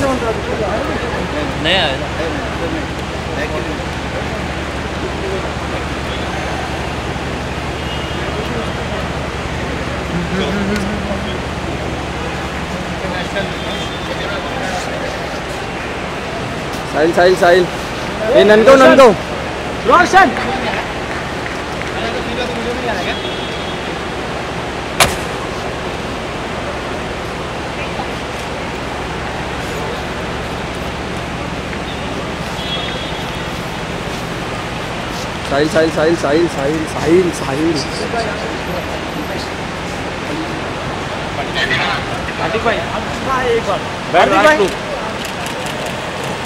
Đấy rồi. Sahil, Sahil, Sahil. Đi Nando, Nando. Roshan. Sahil, Sahil, Sahil, Sahil, Sahil, Sahil, Sahil. Atik bhai, Atik bhai.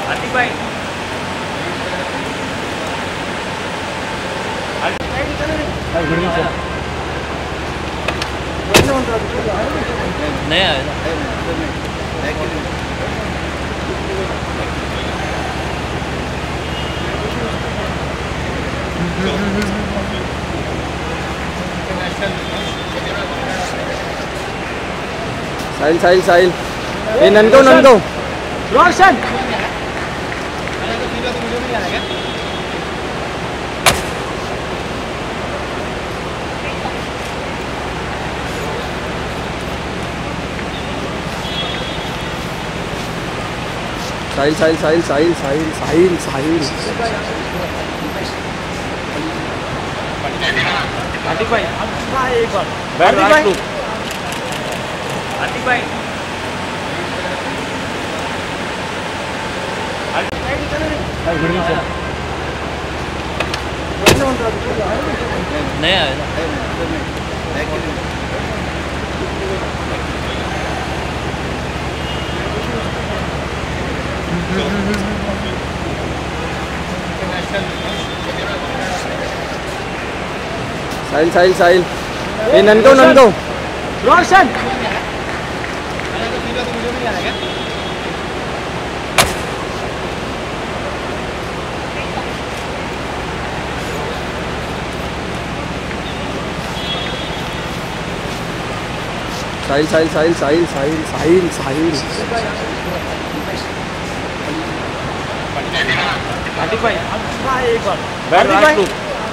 Atik bhai. Nahi aaya. Sahil, Sahil, Sahil. Đi Nando, Nando. Roshan. Sahil, Sahil, Sahil, Sahil, Sahil, Sahil, Sahil. Atik bhai, Atik bhai, Atik bhai, Sahil, Sahil, Sahil. Đi Nando, Nando. Roshan. Sahil, Sahil, Sahil, Sahil, Sahil, Sahil, Sahil. Atik bhai, Atik bhai. Atik bhai. Nahi aaya. Sahil, Sahil,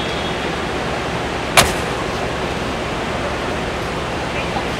Sahil, Sahil, Sahil,